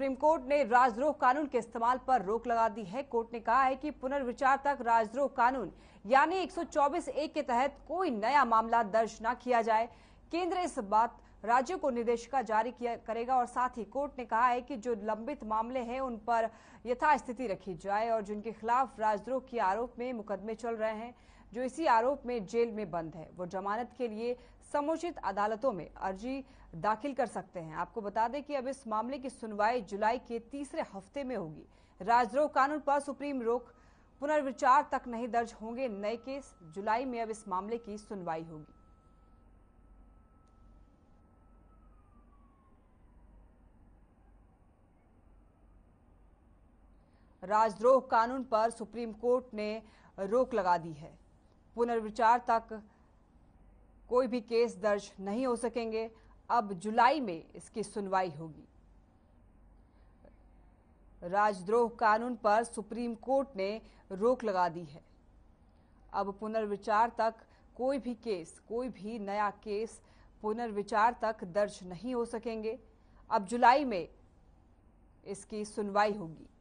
Supreme court ने राजद्रोह कानून के इस्तेमाल पर रोक लगा दी है। कोर्ट ने कहा है कि पुनर्विचार तक राजद्रोह कानून यानी 124 ए के तहत कोई नया मामला दर्ज न किया जाए। केंद्र इस बात राज्यों को निर्देशिका जारी करेगा और साथ ही कोर्ट ने कहा है कि जो लंबित मामले हैं उन पर यथास्थिति रखी जाए और जिनके खिलाफ राजद्रोह के आरोप में मुकदमे चल रहे हैं, जो इसी आरोप में जेल में बंद है, वो जमानत के लिए समुचित अदालतों में अर्जी दाखिल कर सकते हैं। आपको बता दें कि अब इस मामले की सुनवाई जुलाई के तीसरे हफ्ते में होगी। राजद्रोह कानून पर सुप्रीम रोक, पुनर्विचार तक नहीं दर्ज होंगे नए केस। जुलाई में अब इस मामले की सुनवाई होगी। राजद्रोह कानून पर सुप्रीम कोर्ट ने रोक लगा दी है। पुनर्विचार तक कोई भी केस दर्ज नहीं हो सकेंगे। अब जुलाई में इसकी सुनवाई होगी। राजद्रोह कानून पर सुप्रीम कोर्ट ने रोक लगा दी है। अब पुनर्विचार तक कोई भी केस, कोई भी नया केस पुनर्विचार तक दर्ज नहीं हो सकेंगे। अब जुलाई में इसकी सुनवाई होगी।